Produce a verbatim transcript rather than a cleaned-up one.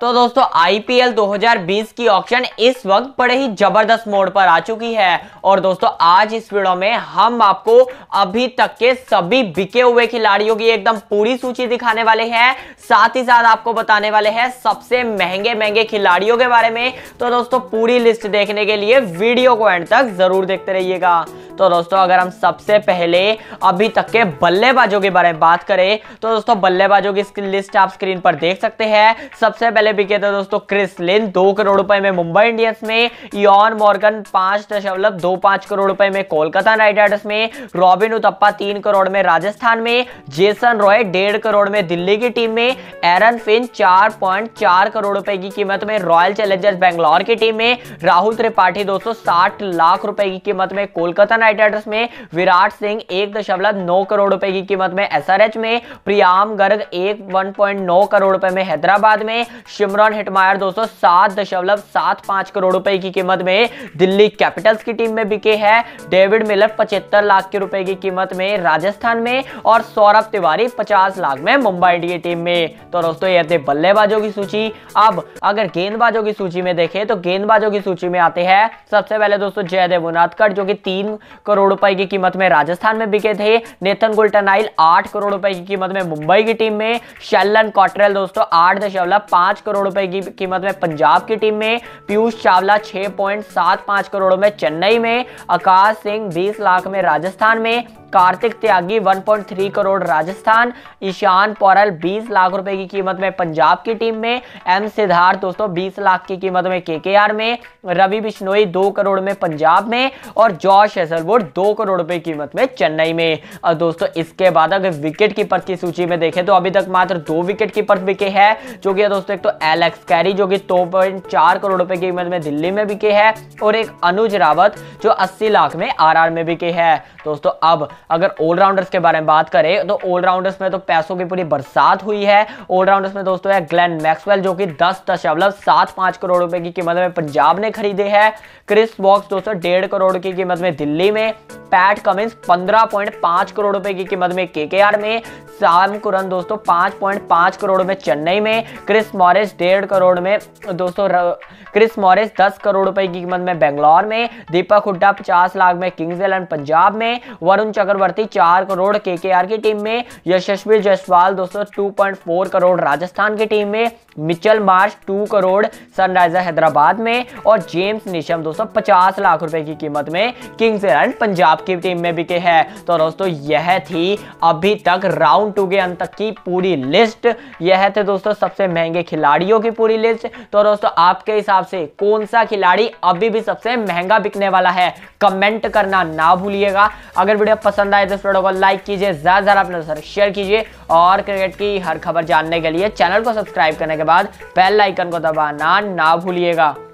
तो दोस्तों आईपीएल दो हज़ार बीस की ऑक्शन इस वक्त बड़े ही जबरदस्त मोड पर आ चुकी है और दोस्तों आज इस वीडियो में हम आपको अभी तक के सभी बिके हुए खिलाड़ियों की एकदम पूरी सूची दिखाने वाले हैं, साथ ही साथ आपको बताने वाले हैं सबसे महंगे महंगे खिलाड़ियों के बारे में। तो दोस्तों पूरी लिस्ट देखने के लिए वीडियो को एंड तक जरूर देखते रहिएगा। तो दोस्तों अगर हम सबसे पहले अभी तक के बल्लेबाजों के बारे में बात करें तो दोस्तों बल्लेबाजों की लिस्ट आप स्क्रीन पर देख सकते हैं। सबसे पहले बिके थे दोस्तों क्रिस लिन दो करोड़ रुपए में मुंबई इंडियंस में, योन मॉर्गन पांच दशमलव दो पांच करोड़ रुपए में कोलकाता नाइट राइडर्स में, रॉबिन उथप्पा तीन करोड़ में राजस्थान में, जेसन रॉय डेढ़ करोड़ में दिल्ली की टीम में, एरन फिंच चार पॉइंट चार करोड़ रुपए की कीमत में रॉयल चैलेंजर्स बैंगलोर की टीम में, राहुल त्रिपाठी दो सौ साठ लाख रुपए की कीमत में कोलकाता नाइट राइडर्स में, विराट सिंह एक दशमलव नौ करोड़ रुपए की कीमत में एसआरएच में, प्रियाम गर्ग एक वन पॉइंट नौ करोड़ रुपए में हैदराबाद में, शिमरन हिटमायर दो सौ सात दशमलव सात पांच करोड़ रुपए की कीमत में दिल्ली कैपिटल्स की टीम में बिके हैं, डेविड मिलर पचहत्तर लाख के रुपए की कीमत में राजस्थान में और सौरभ तिवारी पचास लाख में मुंबई की टीम में। तो दोस्तों ये थे बल्लेबाजों की सूची। अब अगर गेंदबाजों की सूची में देखें तो गेंदबाजों की सूची में आते हैं सबसे पहले दोस्तों जयदेव उनादकट जो कि तीन करोड़ रुपए की कीमत में राजस्थान में बिके थे, नेथन कोल्टर-नाइल आठ करोड़ रुपए की कीमत में मुंबई की टीम में, शेल्डन कॉटरेल दोस्तों आठ दशमलव पांच करोड़ रुपए की कीमत में पंजाब की टीम में, पीयूष चावला छह पॉइंट सात पांच करोड़ में चेन्नई में, आकाश सिंह बीस लाख में राजस्थान में, कार्तिक त्यागी एक पॉइंट तीन करोड़ राजस्थान, ईशान पोरेल बीस लाख रुपए की कीमत में पंजाब की टीम में, एम सिद्धार्थ दोस्तों बीस लाख की कीमत में केकेआर में, रवि बिश्नोई दो करोड़ में पंजाब में और जॉश हेजलवुड दो करोड़ रुपए की कीमत में चेन्नई में। और दोस्तों इसके बाद अगर विकेट कीपर की सूची में देखें तो अभी तक मात्र दो विकेट कीपर बिके हैं, जो कि दोस्तों एक तो एलेक्स कैरी जो कि दो पॉइंट चार करोड़ रुपए की कीमत में दिल्ली में बिके है और एक अनुज रावत जो अस्सी लाख में आर आर में बिके है। दोस्तों अब अगर ऑलराउंडर्स के बारे में बात करें तो ऑलराउंडर्स में तो पैसों की पूरी बरसात हुई है। ऑलराउंडर्स में दोस्तों है ग्लेन मैक्सवेल जो कि दस दशमलव सात पांच करोड़ रुपए की कीमत में पंजाब ने खरीदे हैं, क्रिस बॉक्स दोस्तों डेढ़ करोड़ की कीमत में दिल्ली में, पैट कमिंस पंद्रह पॉइंट पांच करोड़ रुपए की कीमत में केकेआर में, साम कुरन दोस्तों पांच पॉइंट पांच करोड़ में चेन्नई में, क्रिस मॉरिस डेढ़ करोड़ में दोस्तों क्रिस मॉरिस दस करोड़ रुपए की कीमत में बेंगलोर में, दीपक हुड्डा पचास लाख में किंग्स इलेवन पंजाब में, वरुण चक्रवर्ती चार करोड़ केकेआर की टीम में, यशस्वी जायसवाल दोस्तों two point four crore Rajasthan की टीम में, Mitchell Marsh two crore sunriser Hyderabad में और जेम्स नीशम दोस्तों पचास लाख रुपए की कीमत में किंग्स इलेवन पंजाब की टीम में बिके हैं। तो दोस्तों यह थी अभी तक राउंड टू के अंत तक की पूरी लिस्ट। यह थे दोस्तों सबसे महंगे खिलाड़ियों की पूरी लिस्ट। तो दोस्तों आपके हिसाब से कौन सा खिलाड़ी अभी भी सबसे महंगा बिकने वाला है, कमेंट करना ना भूलिएगा। अगर वीडियो पसंद आए तो इस वीडियो को लाइक कीजिए, ज्यादा से ज्यादा अपने साथ शेयर कीजिए और क्रिकेट की हर खबर जानने के लिए चैनल को सब्सक्राइब करने के बाद बेल आइकन को दबाना ना भूलिएगा।